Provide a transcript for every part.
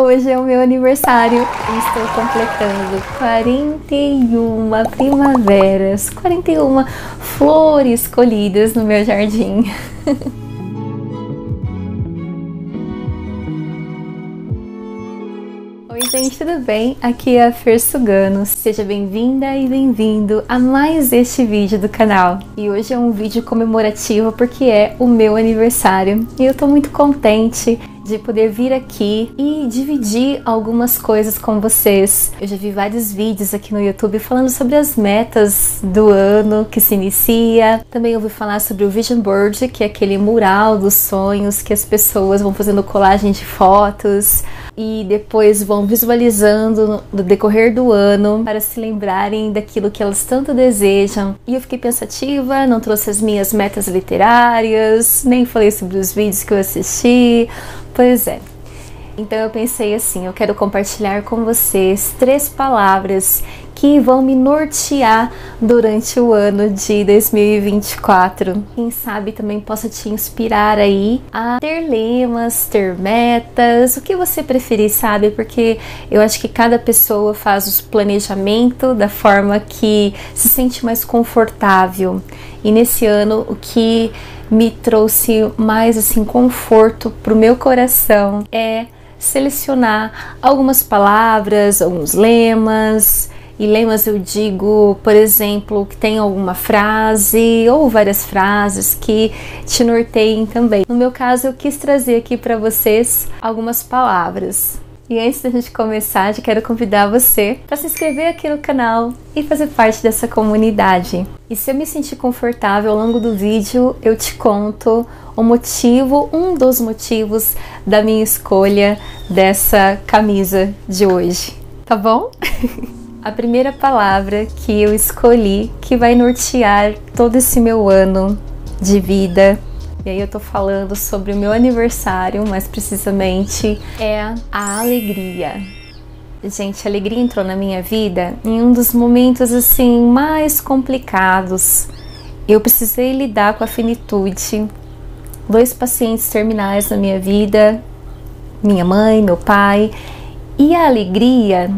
Hoje é o meu aniversário e estou completando 41 primaveras, 41 flores colhidas no meu jardim. Oi gente, tudo bem? Aqui é a Fer Sugano. Seja bem-vinda e bem-vindo a mais este vídeo do canal. E hoje é um vídeo comemorativo porque é o meu aniversário e eu tô muito contente de poder vir aqui e dividir algumas coisas com vocês. Eu já vi vários vídeos aqui no YouTube falando sobre as metas do ano que se inicia. Também ouvi falar sobre o Vision Board, que é aquele mural dos sonhos que as pessoas vão fazendo colagem de fotos e depois vão visualizando no decorrer do ano para se lembrarem daquilo que elas tanto desejam. E eu fiquei pensativa, não trouxe as minhas metas literárias, nem falei sobre os vídeos que eu assisti. Pois é, então eu pensei assim, eu quero compartilhar com vocês 3 palavras que vão me nortear durante o ano de 2024. Quem sabe também possa te inspirar aí a ter lemas, ter metas, o que você preferir, sabe? Porque eu acho que cada pessoa faz o planejamento da forma que se sente mais confortável. E nesse ano, o que me trouxe mais assim conforto pro meu coração é selecionar algumas palavras, alguns lemas. E lemas eu digo, por exemplo, que tem alguma frase ou várias frases que te norteiem também. No meu caso, eu quis trazer aqui para vocês algumas palavras. E antes da gente começar, eu quero convidar você para se inscrever aqui no canal e fazer parte dessa comunidade. E se eu me sentir confortável ao longo do vídeo, eu te conto o motivo, um dos motivos da minha escolha dessa camisa de hoje, tá bom? A primeira palavra que eu escolhi que vai nortear todo esse meu ano de vida, e aí eu tô falando sobre o meu aniversário, mais precisamente, é a alegria. Gente, a alegria entrou na minha vida em um dos momentos, assim, mais complicados. Eu precisei lidar com a finitude. 2 pacientes terminais na minha vida, minha mãe, meu pai, e a alegria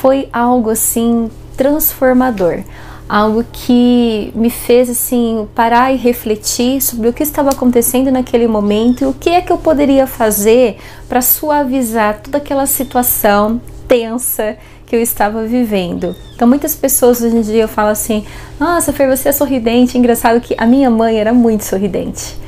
foi algo, assim, transformador. Algo que me fez assim parar e refletir sobre o que estava acontecendo naquele momento e o que é que eu poderia fazer para suavizar toda aquela situação tensa que eu estava vivendo. Então muitas pessoas hoje em dia falam assim: nossa, Fer, você é sorridente. Engraçado que a minha mãe era muito sorridente,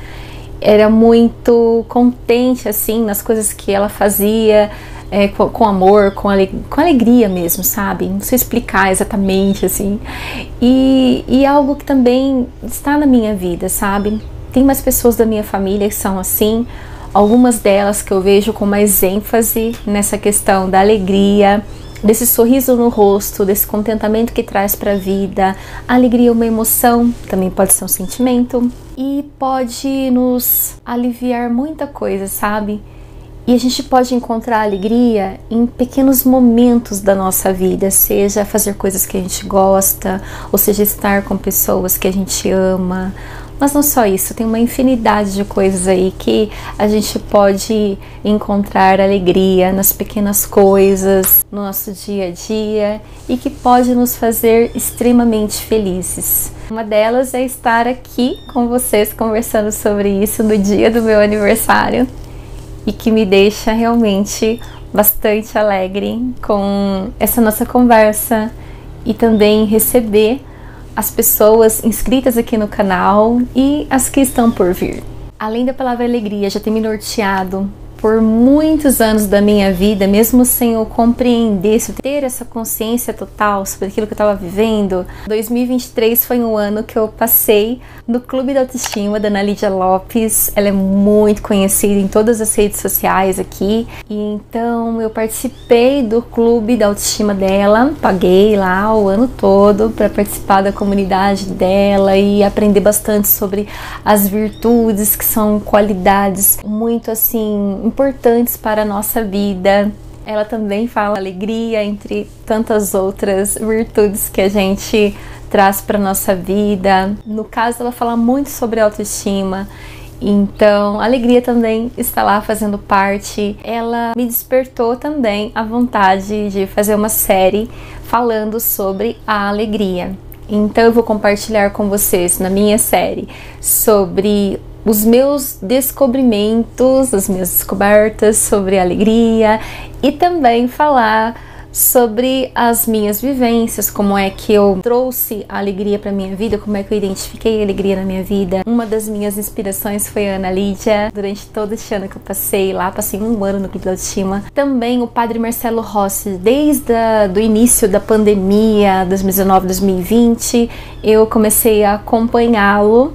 era muito contente assim nas coisas que ela fazia. É, com amor, com alegria mesmo, sabe? Não sei explicar exatamente, assim. E algo que também está na minha vida, sabe? Tem mais pessoas da minha família que são assim. Algumas delas que eu vejo com mais ênfase nessa questão da alegria, desse sorriso no rosto, desse contentamento que traz para a vida. A alegria é uma emoção, também pode ser um sentimento. E pode nos aliviar muita coisa, sabe? E a gente pode encontrar alegria em pequenos momentos da nossa vida, seja fazer coisas que a gente gosta, ou seja, estar com pessoas que a gente ama. Mas não só isso, tem uma infinidade de coisas aí que a gente pode encontrar alegria nas pequenas coisas, no nosso dia a dia, e que pode nos fazer extremamente felizes. Uma delas é estar aqui com vocês conversando sobre isso no dia do meu aniversário, e que me deixa realmente bastante alegre com essa nossa conversa e também receber as pessoas inscritas aqui no canal e as que estão por vir. Além da palavra alegria, já tem me norteado por muitos anos da minha vida, mesmo sem eu compreender, sem ter essa consciência total sobre aquilo que eu estava vivendo. 2023 foi um ano que eu passei no Clube da Autoestima da Nalídia Lopes. Ela é muito conhecida em todas as redes sociais aqui. E então eu participei do Clube da Autoestima dela, paguei lá o ano todo para participar da comunidade dela e aprender bastante sobre as virtudes, que são qualidades muito assim importantes para a nossa vida. Ela também fala alegria, entre tantas outras virtudes que a gente traz para nossa vida. No caso, ela fala muito sobre autoestima Então, a alegria também está lá fazendo parte. Ela me despertou também a vontade de fazer uma série falando sobre a alegria. Então, eu vou compartilhar com vocês na minha série sobre os meus descobrimentos, as minhas descobertas sobre a alegria e também falar sobre as minhas vivências, como é que eu trouxe a alegria para minha vida, como é que eu identifiquei a alegria na minha vida. Uma das minhas inspirações foi a Nalídia. Durante todo esse ano que eu passei lá, passei um ano no Clube da Autoestima. Também o Padre Marcelo Rossi, desde o início da pandemia, 2019, 2020, eu comecei a acompanhá-lo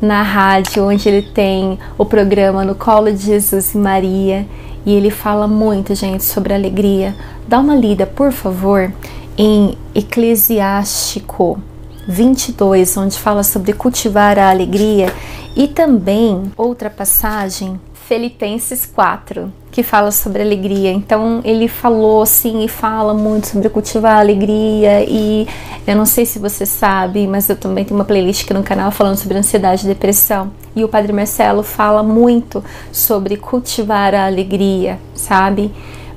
na rádio, onde ele tem o programa No Colo de Jesus e Maria. E ele fala muito, gente, sobre alegria. Dá uma lida, por favor, em Eclesiástico 22, onde fala sobre cultivar a alegria. E também, outra passagem, Filipenses 4, que fala sobre alegria. Então, ele falou, assim, e fala muito sobre cultivar a alegria. E eu não sei se você sabe, mas eu também tenho uma playlist aqui no canal falando sobre ansiedade e depressão. E o Padre Marcelo fala muito sobre cultivar a alegria, sabe?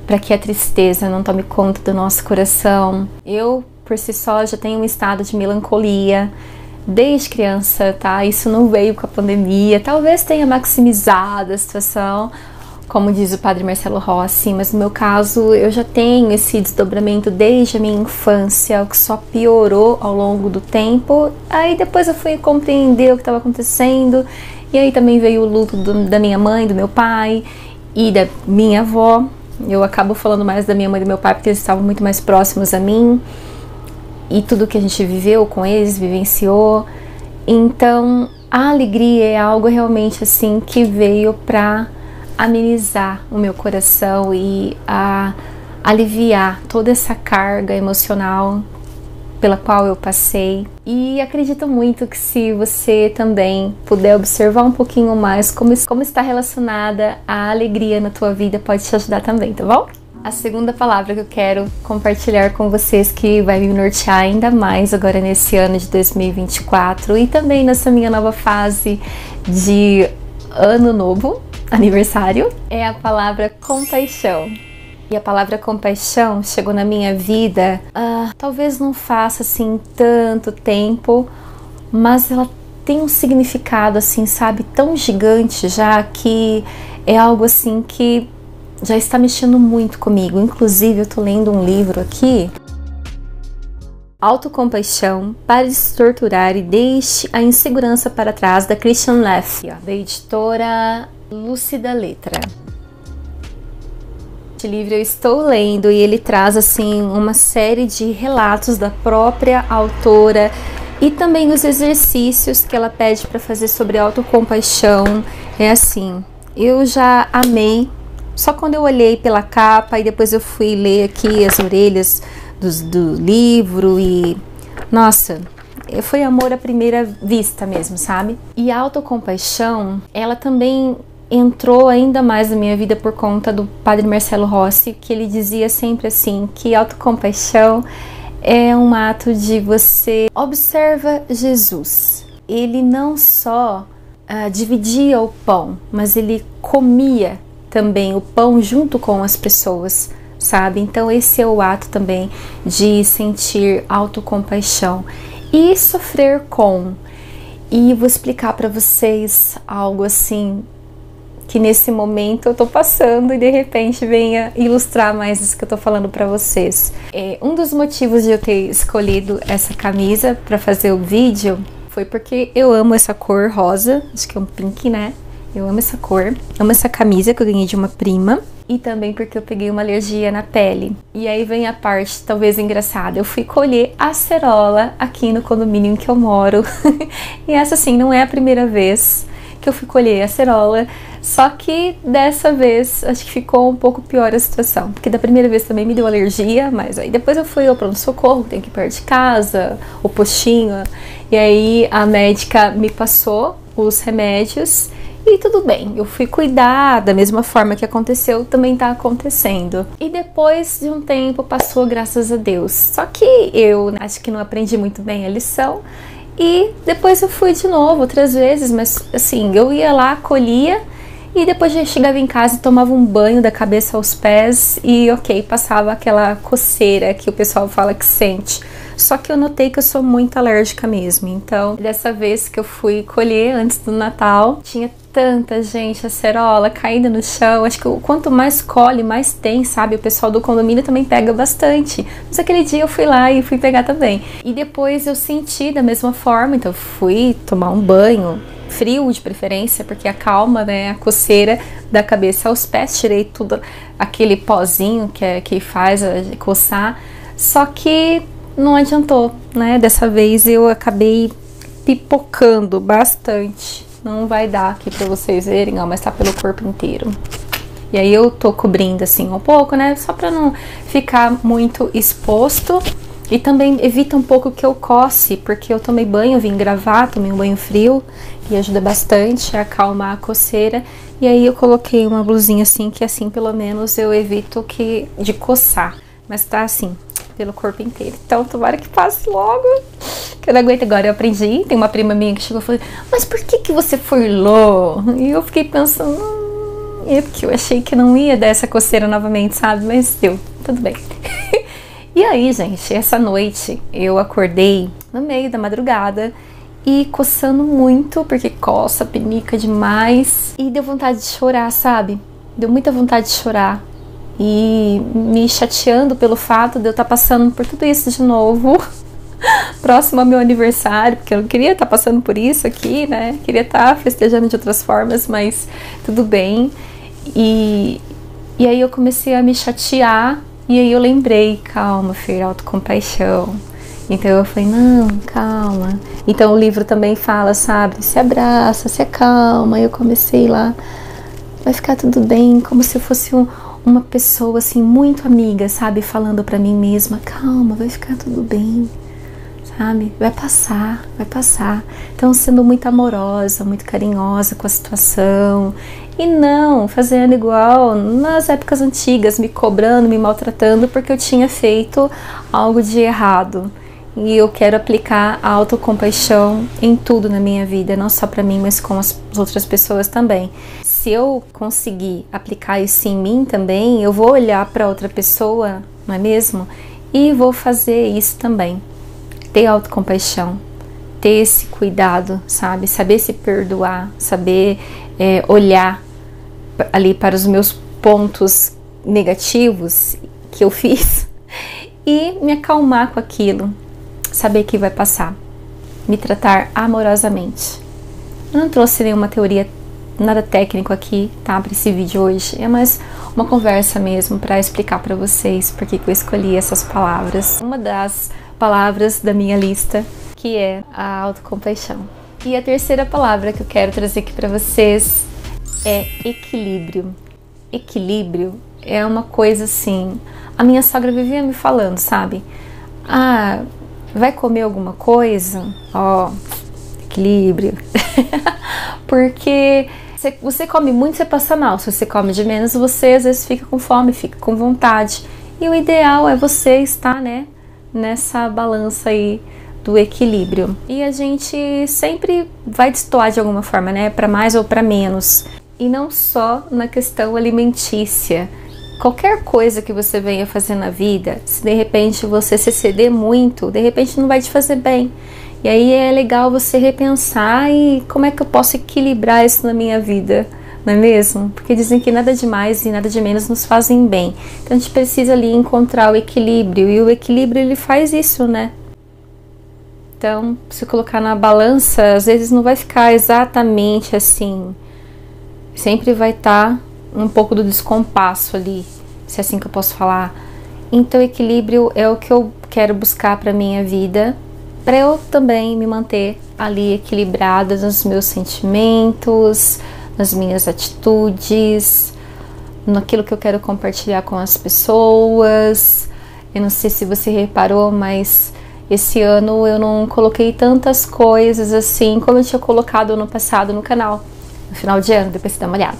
Para que a tristeza não tome conta do nosso coração. Eu, por si só, já tenho um estado de melancolia desde criança, tá? Isso não veio com a pandemia. Talvez tenha maximizado a situação, como diz o Padre Marcelo Rossi, mas no meu caso eu já tenho esse desdobramento desde a minha infância, o que só piorou ao longo do tempo. Aí depois eu fui compreender o que estava acontecendo, e aí também veio o luto da minha mãe, do meu pai e da minha avó. Eu acabo falando mais da minha mãe e do meu pai porque eles estavam muito mais próximos a mim, e tudo que a gente viveu com eles, vivenciou. Então, a alegria é algo realmente assim que veio para amenizar o meu coração e aliviar toda essa carga emocional pela qual eu passei. E acredito muito que, se você também puder observar um pouquinho mais como está relacionada a alegria na tua vida, pode te ajudar também, tá bom? A segunda palavra que eu quero compartilhar com vocês, que vai me nortear ainda mais agora nesse ano de 2024 e também nessa minha nova fase de ano novo, aniversário, é a palavra compaixão. E a palavra compaixão chegou na minha vida, talvez não faça assim tanto tempo, mas ela tem um significado assim, sabe, tão gigante já, que é algo assim que já está mexendo muito comigo. Inclusive, eu tô lendo um livro aqui, Autocompaixão, Pare de se torturar e deixe a insegurança para trás, da Kristin Neff, da editora Lúcida Letra. Este livro eu estou lendo e ele traz assim uma série de relatos da própria autora e também os exercícios que ela pede para fazer sobre autocompaixão. É assim, eu já amei só quando eu olhei pela capa, e depois eu fui ler aqui as orelhas do livro e, nossa, foi amor à primeira vista mesmo, sabe? E a autocompaixão, ela também entrou ainda mais na minha vida por conta do Padre Marcelo Rossi, que ele dizia sempre assim, que autocompaixão é um ato de você observa Jesus. Ele não só dividia o pão, mas ele comia também o pão junto com as pessoas, sabe? Então, esse é o ato também de sentir autocompaixão e sofrer com. E vou explicar para vocês algo assim que nesse momento eu tô passando e de repente venha ilustrar mais isso que eu tô falando pra vocês. Um dos motivos de eu ter escolhido essa camisa pra fazer o vídeo foi porque eu amo essa cor rosa, acho que é um pink, né? Eu amo essa cor, amo essa camisa que eu ganhei de uma prima, e também porque eu peguei uma alergia na pele. E aí vem a parte talvez engraçada, eu fui colher acerola aqui no condomínio em que eu moro e essa assim não é a primeira vez que eu fui colher acerola, só que dessa vez acho que ficou um pouco pior a situação, porque da primeira vez também me deu alergia, mas aí depois eu fui ao pronto-socorro, tem que ir perto de casa, o postinho, e aí a médica me passou os remédios e tudo bem, eu fui cuidar da mesma forma que aconteceu, também tá acontecendo. E depois de um tempo passou, graças a Deus, só que eu acho que não aprendi muito bem a lição. E depois eu fui de novo, outras vezes, mas assim, eu ia lá, colhia e depois já chegava em casa e tomava um banho da cabeça aos pés e ok, passava aquela coceira que o pessoal fala que sente. Só que eu notei que eu sou muito alérgica mesmo, então dessa vez que eu fui colher antes do Natal, tinha tanta gente, acerola caindo no chão, acho que quanto mais colhe, mais tem, sabe? O pessoal do condomínio também pega bastante, mas aquele dia eu fui lá e fui pegar também. E depois eu senti da mesma forma, então eu fui tomar um banho, frio de preferência, porque acalma, né, a coceira da cabeça aos pés, tirei tudo, aquele pozinho que faz coçar, só que não adiantou, né? Dessa vez eu acabei pipocando bastante. Não vai dar aqui pra vocês verem, ó, mas tá pelo corpo inteiro. E aí eu tô cobrindo assim um pouco, né? Só pra não ficar muito exposto. E também evita um pouco que eu coce, porque eu tomei banho, vim gravar, tomei um banho frio. E ajuda bastante a acalmar a coceira. E aí eu coloquei uma blusinha assim, que assim pelo menos eu evito que de coçar. Mas tá assim pelo corpo inteiro, então tomara que passe logo, que eu não aguento agora. Eu aprendi, tem uma prima minha que chegou e falou, mas por que que você furlou? E eu fiquei pensando, é porque eu achei que não ia dar essa coceira novamente, sabe, mas deu, tudo bem. E aí, gente, essa noite eu acordei no meio da madrugada e coçando muito, porque coça, penica demais, e deu vontade de chorar, sabe, deu muita vontade de chorar. E me chateando pelo fato de eu estar passando por tudo isso de novo, próximo ao meu aniversário, porque eu não queria estar passando por isso aqui, né? Queria estar festejando de outras formas, mas tudo bem. E aí eu comecei a me chatear, e aí eu lembrei, calma, Fer, autocompaixão. Então eu falei, não, calma. Então o livro também fala, sabe, se abraça, se acalma. Eu comecei lá, vai ficar tudo bem, como se eu fosse uma pessoa assim muito amiga, sabe, falando pra mim mesma, calma, vai ficar tudo bem, sabe, vai passar, vai passar. Então sendo muito amorosa, muito carinhosa com a situação, e não fazendo igual nas épocas antigas, me cobrando, me maltratando porque eu tinha feito algo de errado. E eu quero aplicar a autocompaixão em tudo na minha vida, não só pra mim, mas com as outras pessoas também. Se eu conseguir aplicar isso em mim também, eu vou olhar pra outra pessoa, não é mesmo? E vou fazer isso também. Ter autocompaixão, ter esse cuidado, sabe? Saber se perdoar, saber olhar ali para os meus pontos negativos que eu fiz e me acalmar com aquilo. Saber que vai passar, me tratar amorosamente. Eu não trouxe nenhuma teoria, nada técnico aqui, tá, para esse vídeo hoje, é mais uma conversa mesmo para explicar para vocês porque que eu escolhi essas palavras. Uma das palavras da minha lista, que é a autocompaixão. E a terceira palavra que eu quero trazer aqui para vocês é equilíbrio. Equilíbrio é uma coisa assim, a minha sogra vivia me falando, sabe, vai comer alguma coisa? Ó, equilíbrio. Porque se você come muito, você passa mal. Se você come de menos, você às vezes fica com fome, fica com vontade. E o ideal é você estar, né, nessa balança aí do equilíbrio. E a gente sempre vai destoar de alguma forma, né? Para mais ou para menos. E não só na questão alimentícia. Qualquer coisa que você venha fazer na vida, se de repente você se exceder muito, de repente não vai te fazer bem. E aí é legal você repensar e como é que eu posso equilibrar isso na minha vida, não é mesmo? Porque dizem que nada de mais e nada de menos nos fazem bem. Então a gente precisa ali encontrar o equilíbrio, e o equilíbrio ele faz isso, né? Então se colocar na balança, às vezes não vai ficar exatamente assim, sempre vai estar um pouco do descompasso ali, se é assim que eu posso falar. Então equilíbrio é o que eu quero buscar para minha vida, para eu também me manter ali equilibrada nos meus sentimentos, nas minhas atitudes, naquilo que eu quero compartilhar com as pessoas. Eu não sei se você reparou, mas esse ano eu não coloquei tantas coisas assim como eu tinha colocado ano passado no canal, no final de ano, depois você dá uma olhada.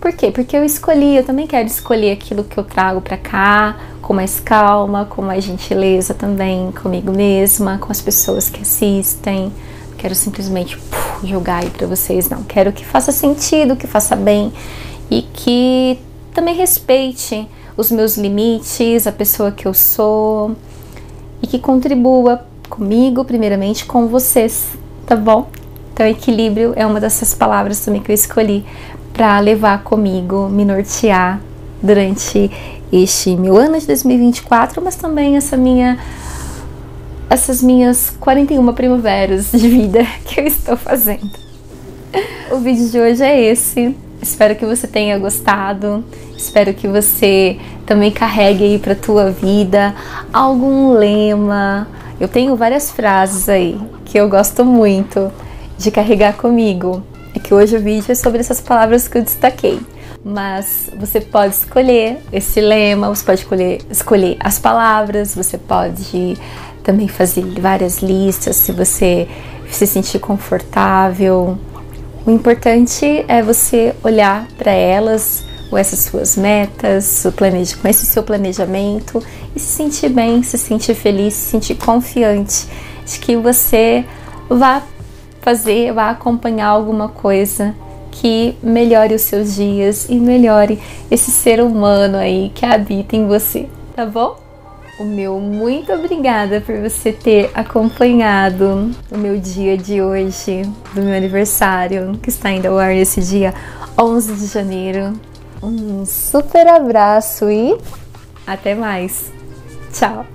Por quê? Porque eu escolhi, eu também quero escolher aquilo que eu trago pra cá, com mais calma, com mais gentileza também, comigo mesma, com as pessoas que assistem. Não quero simplesmente jogar aí pra vocês, não. Quero que faça sentido, que faça bem e que também respeite os meus limites, a pessoa que eu sou e que contribua comigo, primeiramente com vocês, tá bom? Então, equilíbrio é uma dessas palavras também que eu escolhi para levar comigo, me nortear durante este meu ano de 2024, mas também essas minhas 41 primaveras de vida que eu estou fazendo. O vídeo de hoje é esse. Espero que você tenha gostado. Espero que você também carregue aí para tua vida algum lema. Eu tenho várias frases aí que eu gosto muito de carregar comigo. É que hoje o vídeo é sobre essas palavras que eu destaquei, mas você pode escolher esse lema, você pode escolher as palavras, você pode também fazer várias listas se você se sentir confortável. O importante é você olhar para elas, ou essas suas metas, conhecer o seu planejamento e se sentir bem, se sentir feliz, se sentir confiante de que você vai fazer, vai acompanhar alguma coisa que melhore os seus dias e melhore esse ser humano aí que habita em você, tá bom? O meu muito obrigada por você ter acompanhado o meu dia de hoje, do meu aniversário, que está ainda ao ar nesse dia 11 de janeiro. Um super abraço e até mais. Tchau!